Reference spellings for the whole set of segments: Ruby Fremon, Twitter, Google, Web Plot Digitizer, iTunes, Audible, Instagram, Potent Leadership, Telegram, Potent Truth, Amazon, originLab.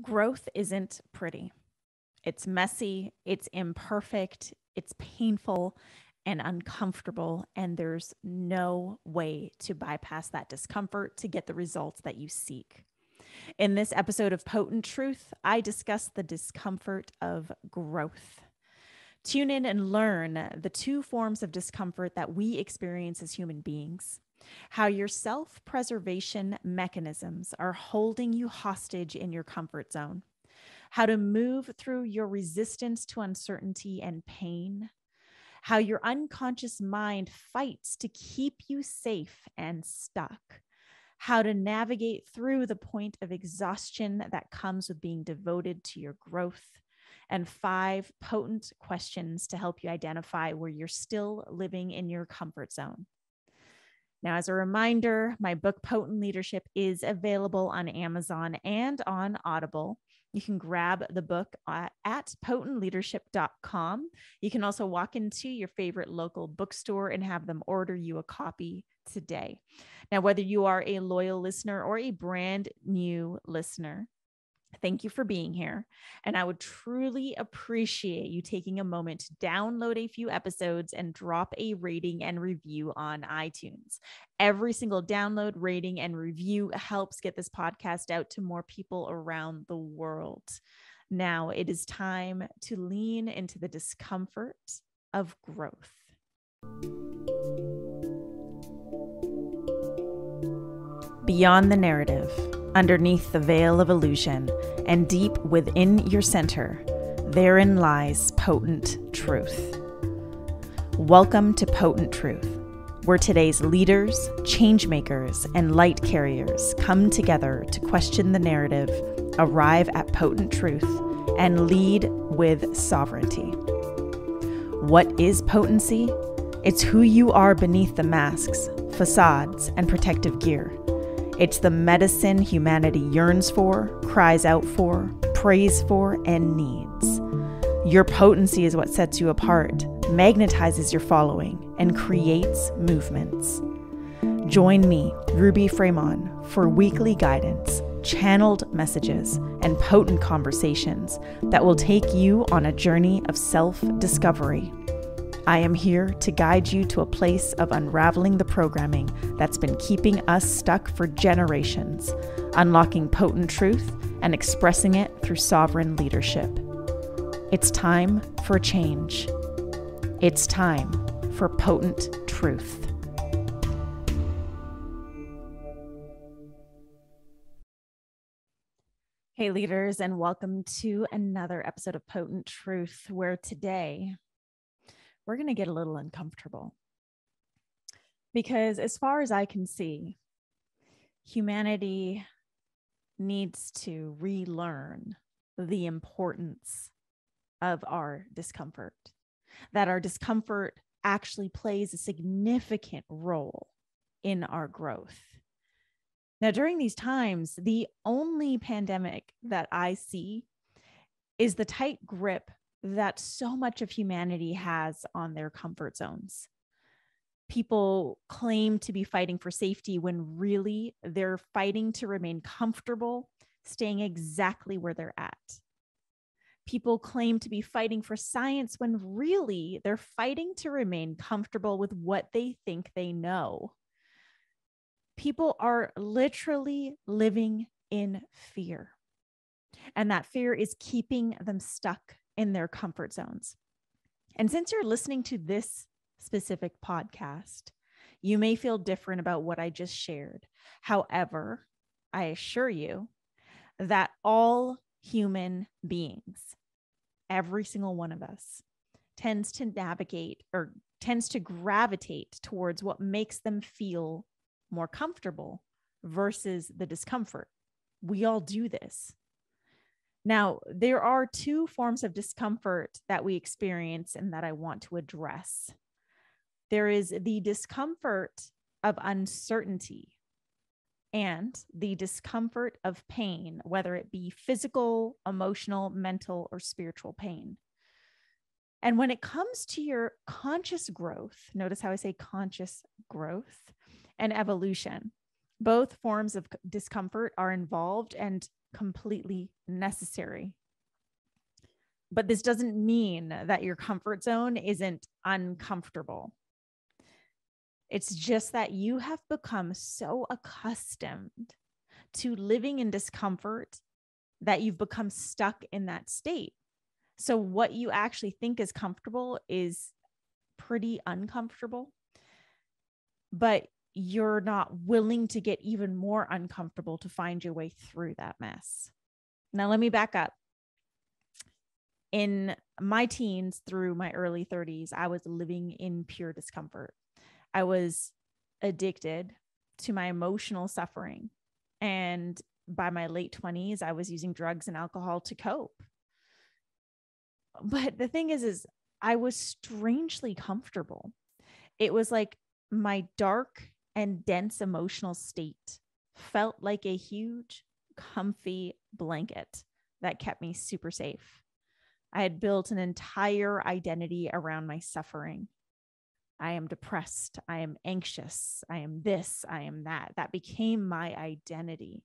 Growth isn't pretty. It's messy, it's imperfect, it's painful and uncomfortable, and there's no way to bypass that discomfort to get the results that you seek. In this episode of Potent Truth, I discuss the discomfort of growth. Tune in and learn the two forms of discomfort that we experience as human beings, how your self-preservation mechanisms are holding you hostage in your comfort zone, how to move through your resistance to uncertainty and pain, how your unconscious mind fights to keep you safe and stuck, how to navigate through the point of exhaustion that comes with being devoted to your growth, and 5 potent questions to help you identify where you're still living in your comfort zone. Now, as a reminder, my book, Potent Leadership, is available on Amazon and on Audible. You can grab the book at potentleadership.com. You can also walk into your favorite local bookstore and have them order you a copy today. Now, whether you are a loyal listener or a brand new listener, thank you for being here. And I would truly appreciate you taking a moment to download a few episodes and drop a rating and review on iTunes. Every single download, rating, and review helps get this podcast out to more people around the world. Now it is time to lean into the discomfort of growth. Beyond the narrative, underneath the veil of illusion, and deep within your center, therein lies potent truth. Welcome to Potent Truth, where today's leaders, changemakers, and light carriers come together to question the narrative, arrive at potent truth, and lead with sovereignty. What is potency? It's who you are beneath the masks, facades, and protective gear. It's the medicine humanity yearns for, cries out for, prays for, and needs. Your potency is what sets you apart, magnetizes your following, and creates movements. Join me, Ruby Fremon, for weekly guidance, channeled messages, and potent conversations that will take you on a journey of self-discovery. I am here to guide you to a place of unraveling the programming that's been keeping us stuck for generations, unlocking potent truth and expressing it through sovereign leadership. It's time for change. It's time for potent truth. Hey leaders, and welcome to another episode of Potent Truth, where today we're going to get a little uncomfortable, because as far as I can see, humanity needs to relearn the importance of our discomfort, that our discomfort actually plays a significant role in our growth. Now, during these times, the only pandemic that I see is the tight grip that so much of humanity has on their comfort zones. People claim to be fighting for safety when really they're fighting to remain comfortable, staying exactly where they're at. People claim to be fighting for science when really they're fighting to remain comfortable with what they think they know. People are literally living in fear, and that fear is keeping them stuck in their comfort zones. And since you're listening to this specific podcast, you may feel different about what I just shared. However, I assure you that all human beings, every single one of us, tends to navigate or tends to gravitate towards what makes them feel more comfortable versus the discomfort. We all do this. Now, there are two forms of discomfort that we experience and that I want to address. There is the discomfort of uncertainty and the discomfort of pain, whether it be physical, emotional, mental, or spiritual pain. And when it comes to your conscious growth, notice how I say conscious growth and evolution, both forms of discomfort are involved and completely necessary. But this doesn't mean that your comfort zone isn't uncomfortable. It's just that you have become so accustomed to living in discomfort that you've become stuck in that state. So what you actually think is comfortable is pretty uncomfortable, but you're not willing to get even more uncomfortable to find your way through that mess. Now, let me back up. In my teens through my early 30s, I was living in pure discomfort. I was addicted to my emotional suffering. And by my late 20s, I was using drugs and alcohol to cope. But the thing is I was strangely comfortable. It was like my dark and dense emotional state felt like a huge, comfy blanket that kept me super safe. I had built an entire identity around my suffering. I am depressed. I am anxious. I am this. I am that. That became my identity.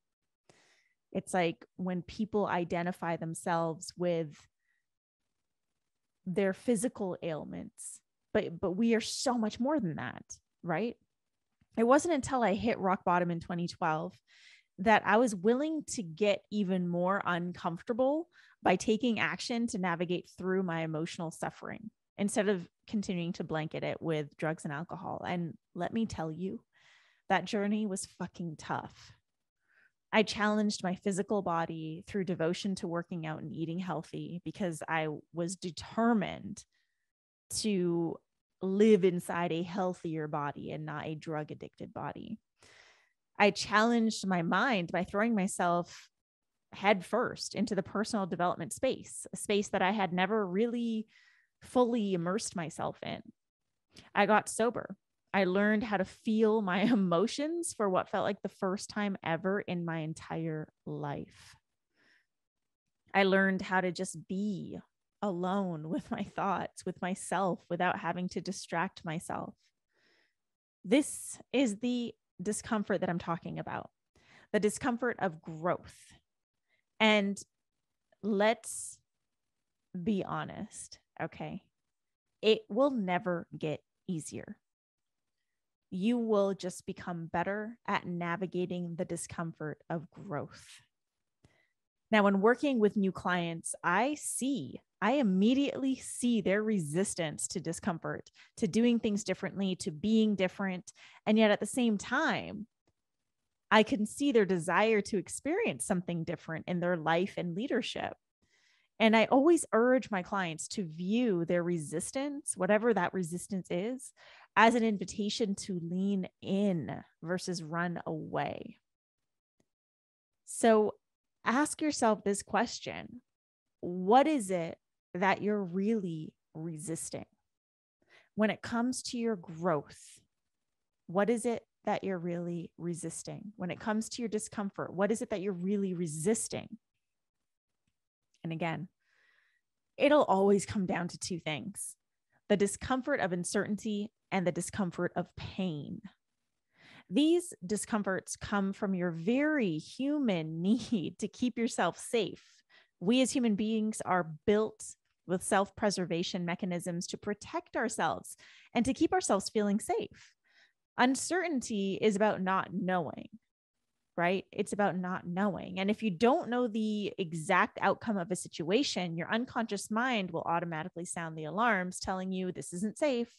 It's like when people identify themselves with their physical ailments, but we are so much more than that, right? It wasn't until I hit rock bottom in 2012 that I was willing to get even more uncomfortable by taking action to navigate through my emotional suffering instead of continuing to blanket it with drugs and alcohol. And let me tell you, that journey was fucking tough. I challenged my physical body through devotion to working out and eating healthy because I was determined to live inside a healthier body and not a drug-addicted body. I challenged my mind by throwing myself headfirst into the personal development space, a space that I had never really fully immersed myself in. I got sober. I learned how to feel my emotions for what felt like the first time ever in my entire life. I learned how to just be alone with my thoughts, with myself, without having to distract myself. This is the discomfort that I'm talking about, the discomfort of growth. And let's be honest, okay? It will never get easier. You will just become better at navigating the discomfort of growth. Now, when working with new clients, I immediately see their resistance to discomfort, to doing things differently, to being different. And yet at the same time, I can see their desire to experience something different in their life and leadership. And I always urge my clients to view their resistance, whatever that resistance is, as an invitation to lean in versus run away. So ask yourself this question: what is it that you're really resisting? When it comes to your growth, what is it that you're really resisting? When it comes to your discomfort, what is it that you're really resisting? And again, it'll always come down to two things: the discomfort of uncertainty and the discomfort of pain. These discomforts come from your very human need to keep yourself safe. We as human beings are built with self-preservation mechanisms to protect ourselves and to keep ourselves feeling safe. Uncertainty is about not knowing, right? It's about not knowing. And if you don't know the exact outcome of a situation, your unconscious mind will automatically sound the alarms telling you this isn't safe,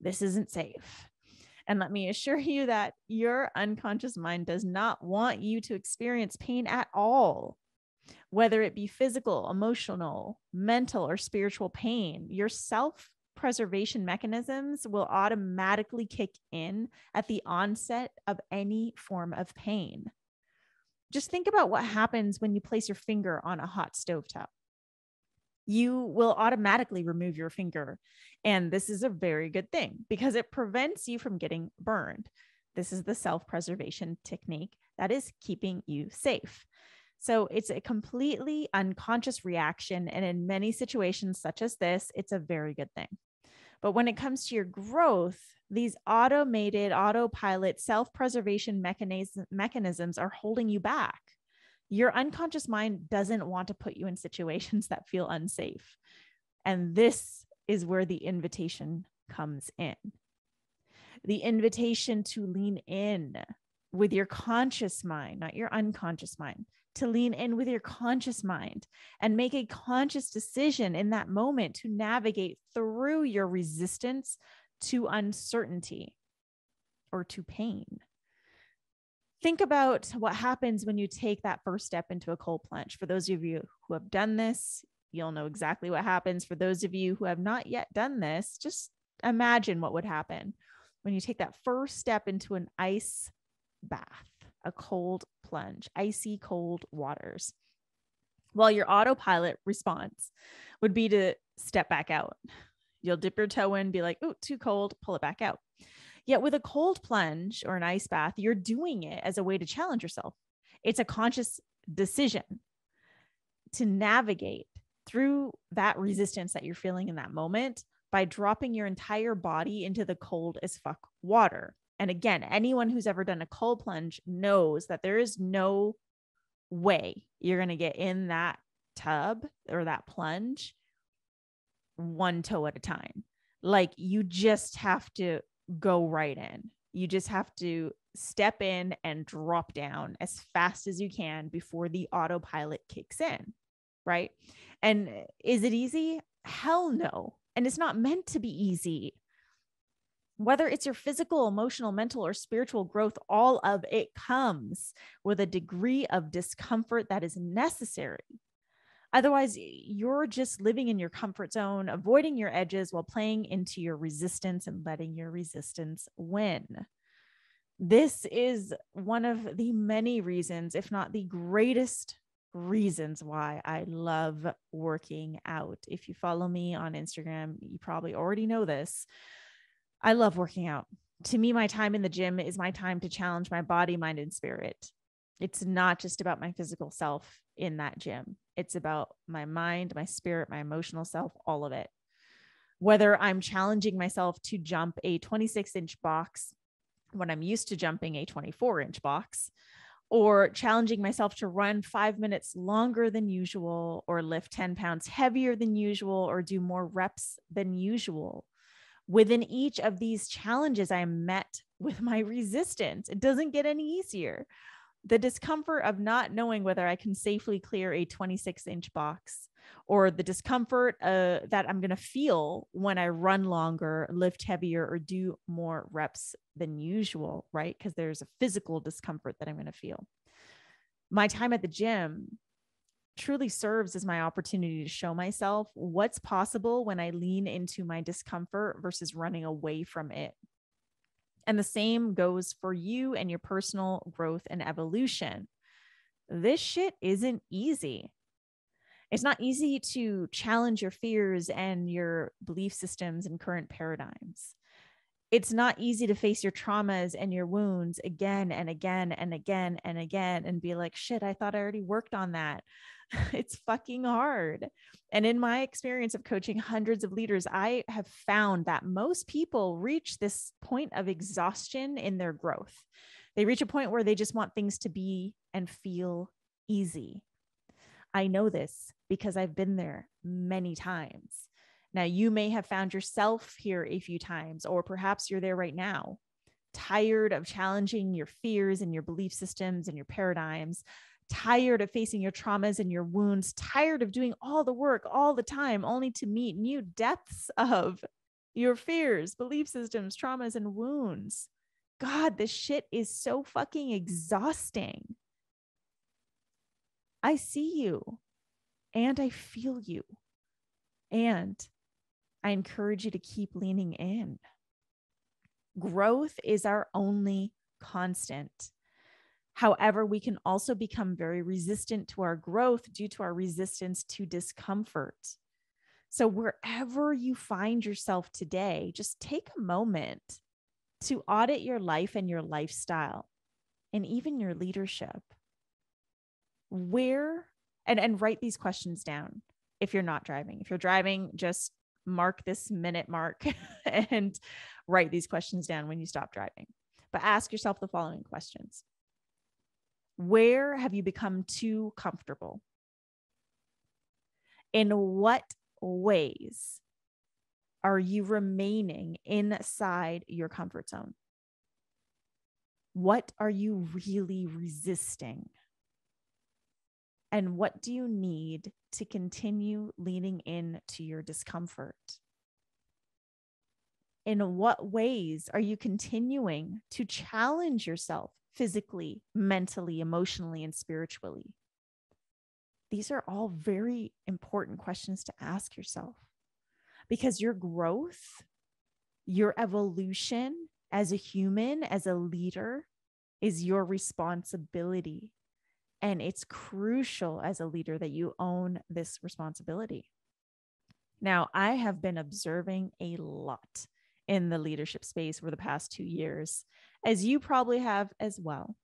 this isn't safe. And let me assure you that your unconscious mind does not want you to experience pain at all. Whether it be physical, emotional, mental, or spiritual pain, your self-preservation mechanisms will automatically kick in at the onset of any form of pain. Just think about what happens when you place your finger on a hot stovetop. You will automatically remove your finger. And this is a very good thing because it prevents you from getting burned. This is the self-preservation technique that is keeping you safe. So it's a completely unconscious reaction. And in many situations such as this, it's a very good thing. But when it comes to your growth, these automated, autopilot self-preservation mechanisms are holding you back. your unconscious mind doesn't want to put you in situations that feel unsafe. And this is where the invitation comes in. The invitation to lean in with your conscious mind, not your unconscious mind, to lean in with your conscious mind and make a conscious decision in that moment to navigate through your resistance to uncertainty or to pain. Think about what happens when you take that first step into a cold plunge. For those of you who have done this, you'll know exactly what happens. For those of you who have not yet done this, just imagine what would happen when you take that first step into an ice bath, a cold plunge, icy cold waters. Well, your autopilot response would be to step back out. You'll dip your toe in, be like, "Ooh, too cold," pull it back out. Yet with a cold plunge or an ice bath, you're doing it as a way to challenge yourself. It's a conscious decision to navigate through that resistance that you're feeling in that moment by dropping your entire body into the cold as fuck water. And again, anyone who's ever done a cold plunge knows that there is no way you're going to get in that tub or that plunge one toe at a time. Like, you just have to go right in. You just have to step in and drop down as fast as you can before the autopilot kicks in, right? And is it easy? Hell no. And it's not meant to be easy. Whether it's your physical, emotional, mental, or spiritual growth, all of it comes with a degree of discomfort that is necessary. Otherwise, you're just living in your comfort zone, avoiding your edges while playing into your resistance and letting your resistance win. This is one of the many reasons, if not the greatest reasons, why I love working out. If you follow me on Instagram, you probably already know this. I love working out. To me, my time in the gym is my time to challenge my body, mind, and spirit. It's not just about my physical self in that gym. It's about my mind, my spirit, my emotional self, all of it. Whether I'm challenging myself to jump a 26-inch box when I'm used to jumping a 24-inch box, or challenging myself to run 5 minutes longer than usual, or lift 10 pounds heavier than usual, or do more reps than usual. Within each of these challenges, I am met with my resistance. It doesn't get any easier. The discomfort of not knowing whether I can safely clear a 26-inch box, or the discomfort that I'm going to feel when I run longer, lift heavier, or do more reps than usual, right? Because there's a physical discomfort that I'm going to feel. My time at the gym truly serves as my opportunity to show myself what's possible when I lean into my discomfort versus running away from it. And the same goes for you and your personal growth and evolution. This shit isn't easy. It's not easy to challenge your fears and your belief systems and current paradigms. It's not easy to face your traumas and your wounds again and again and again and again and be like, shit, I thought I already worked on that. It's fucking hard. And in my experience of coaching hundreds of leaders, I have found that most people reach this point of exhaustion in their growth. They reach a point where they just want things to be and feel easy. I know this because I've been there many times. Now, you may have found yourself here a few times, or perhaps you're there right now, tired of challenging your fears and your belief systems and your paradigms, tired of facing your traumas and your wounds, tired of doing all the work all the time, only to meet new depths of your fears, belief systems, traumas, and wounds. God, this shit is so fucking exhausting. I see you and I feel you. And I encourage you to keep leaning in. Growth is our only constant. However, we can also become very resistant to our growth due to our resistance to discomfort. So wherever you find yourself today, just take a moment to audit your life and your lifestyle and even your leadership. And write these questions down if you're not driving. If you're driving, just mark this minute mark and write these questions down when you stop driving. But ask yourself the following questions. Where have you become too comfortable? In what ways are you remaining inside your comfort zone? What are you really resisting? And what do you need to continue leaning into your discomfort? In what ways are you continuing to challenge yourself physically, mentally, emotionally, and spiritually? These are all very important questions to ask yourself, because your growth, your evolution as a human, as a leader, is your responsibility. And it's crucial as a leader that you own this responsibility. Now, I have been observing a lot in the leadership space over the past 2 years, as you probably have as well.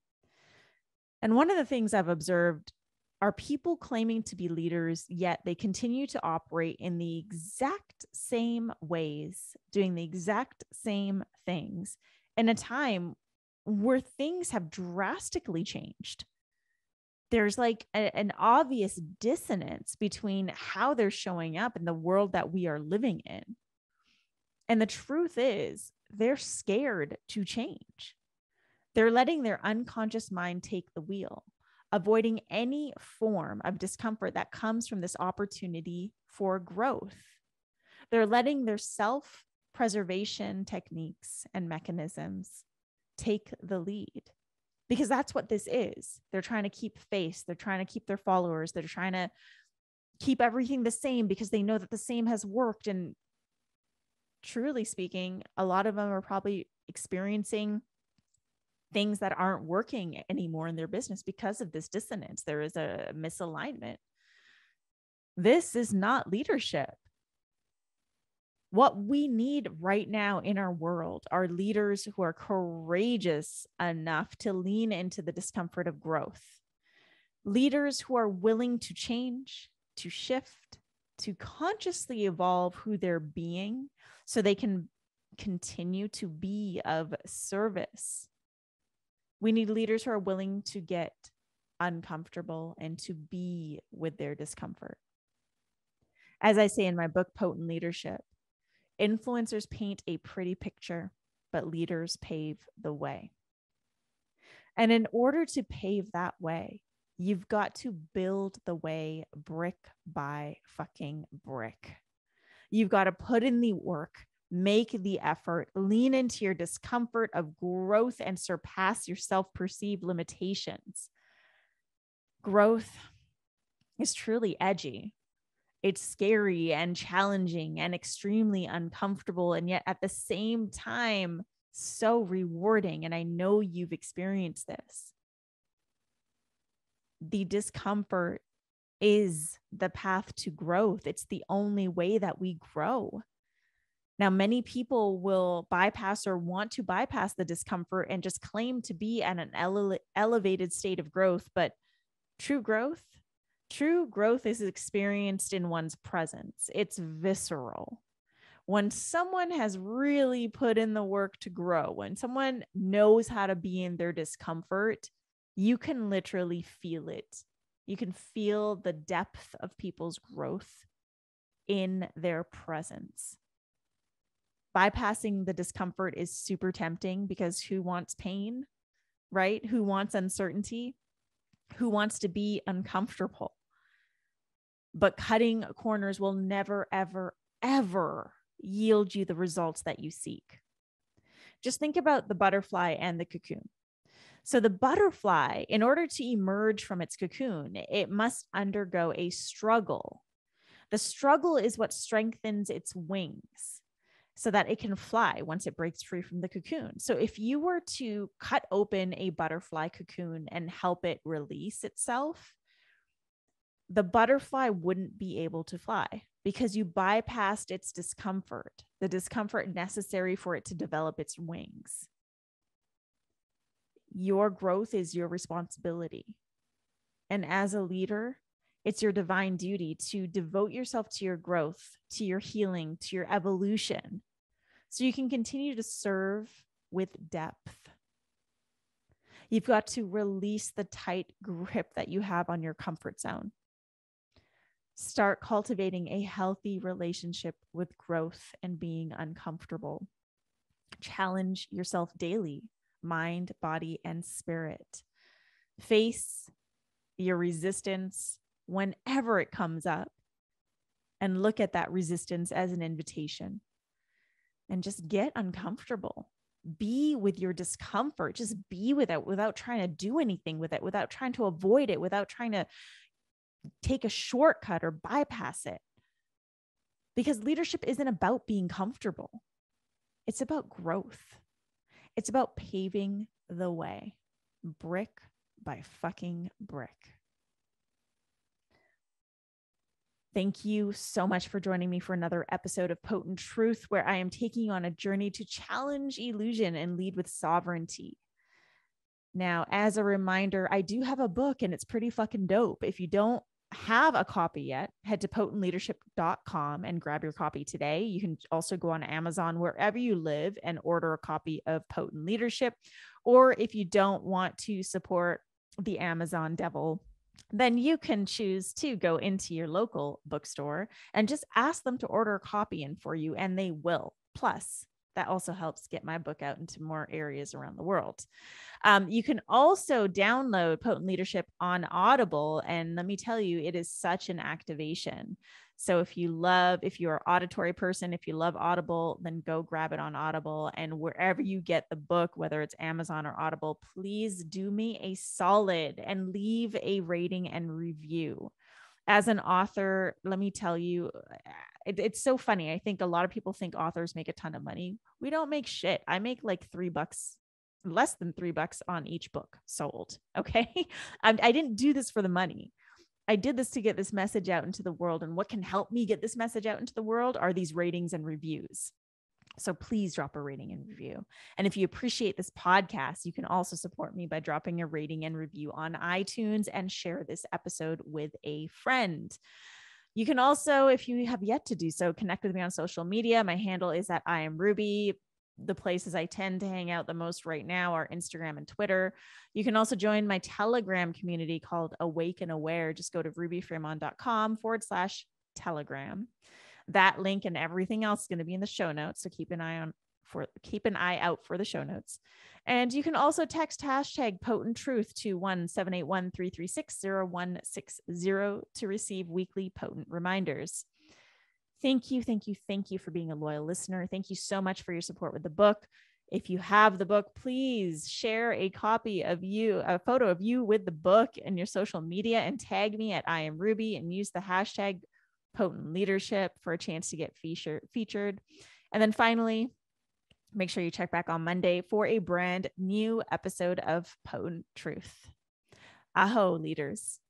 And one of the things I've observed are people claiming to be leaders, yet they continue to operate in the exact same ways, doing the exact same things in a time where things have drastically changed. There's like an obvious dissonance between how they're showing up and the world that we are living in. And the truth is, they're scared to change. They're letting their unconscious mind take the wheel, avoiding any form of discomfort that comes from this opportunity for growth. They're letting their self-preservation techniques and mechanisms take the lead, because that's what this is. They're trying to keep face. They're trying to keep their followers. They're trying to keep everything the same because they know that the same has worked. And truly speaking, a lot of them are probably experiencing things that aren't working anymore in their business because of this dissonance. There is a misalignment. This is not leadership. What we need right now in our world are leaders who are courageous enough to lean into the discomfort of growth. Leaders who are willing to change, to shift, to consciously evolve who they're being so they can continue to be of service. We need leaders who are willing to get uncomfortable and to be with their discomfort. As I say in my book, Potent Leadership, influencers paint a pretty picture, but leaders pave the way. And in order to pave that way, you've got to build the way brick by fucking brick. You've got to put in the work, make the effort, lean into your discomfort of growth, and surpass your self-perceived limitations. Growth is truly edgy. It's scary and challenging and extremely uncomfortable, and yet at the same time, so rewarding. And I know you've experienced this. The discomfort is the path to growth. It's the only way that we grow. Now, many people will bypass or want to bypass the discomfort and just claim to be at an elevated state of growth, but true growth is experienced in one's presence. It's visceral. When someone has really put in the work to grow, when someone knows how to be in their discomfort, you can literally feel it. You can feel the depth of people's growth in their presence. Bypassing the discomfort is super tempting, because who wants pain, right? Who wants uncertainty? Who wants to be uncomfortable? But cutting corners will never, ever, ever yield you the results that you seek. Just think about the butterfly and the cocoon. So the butterfly, in order to emerge from its cocoon, it must undergo a struggle. The struggle is what strengthens its wings so that it can fly once it breaks free from the cocoon. So if you were to cut open a butterfly cocoon and help it release itself, the butterfly wouldn't be able to fly because you bypassed its discomfort, the discomfort necessary for it to develop its wings. Your growth is your responsibility. And as a leader, it's your divine duty to devote yourself to your growth, to your healing, to your evolution, so you can continue to serve with depth. You've got to release the tight grip that you have on your comfort zone. Start cultivating a healthy relationship with growth and being uncomfortable. Challenge yourself daily, mind, body, and spirit. Face your resistance whenever it comes up and look at that resistance as an invitation and just get uncomfortable. Be with your discomfort. Just be with it without trying to do anything with it, without trying to avoid it, without trying to take a shortcut or bypass it. Because leadership isn't about being comfortable. It's about growth. It's about paving the way, brick by fucking brick. Thank you so much for joining me for another episode of Potent Truth, where I am taking you on a journey to challenge illusion and lead with sovereignty. Now, as a reminder, I do have a book and it's pretty fucking dope. If you don't have a copy yet, head to potentleadership.com and grab your copy today. You can also go on Amazon wherever you live and order a copy of Potent Leadership. Or if you don't want to support the Amazon devil, then you can choose to go into your local bookstore and just ask them to order a copy in for you, and they will. Plus, that also helps get my book out into more areas around the world. You can also download Potent Leadership on Audible. And let me tell you, it is such an activation. So if you're an auditory person, if you love Audible, then go grab it on Audible. And wherever you get the book, whether it's Amazon or Audible, please do me a solid and leave a rating and review. As an author, let me tell you, it's so funny. I think a lot of people think authors make a ton of money. We don't make shit. I make like $3, less than $3 on each book sold. Okay. I didn't do this for the money. I did this to get this message out into the world. And what can help me get this message out into the world are these ratings and reviews. So please drop a rating and review. And if you appreciate this podcast, you can also support me by dropping a rating and review on iTunes and share this episode with a friend. You can also, if you have yet to do so, connect with me on social media. My handle is @IamRuby. The places I tend to hang out the most right now are Instagram and Twitter. You can also join my Telegram community called Awake and Aware. Just go to rubygfremon.com/Telegram. That link and everything else is going to be in the show notes. So keep an eye out for the show notes. And you can also text #PotentTruth to 1-781-336-0160 to receive weekly potent reminders. Thank you. Thank you. Thank you for being a loyal listener. Thank you so much for your support with the book. If you have the book, please share a copy of you, a photo of you with the book in your social media and tag me @IamRuby and use the hashtag #PotentLeadership for a chance to get featured. And then finally, make sure you check back on Monday for a brand new episode of Potent Truth. Aho, leaders.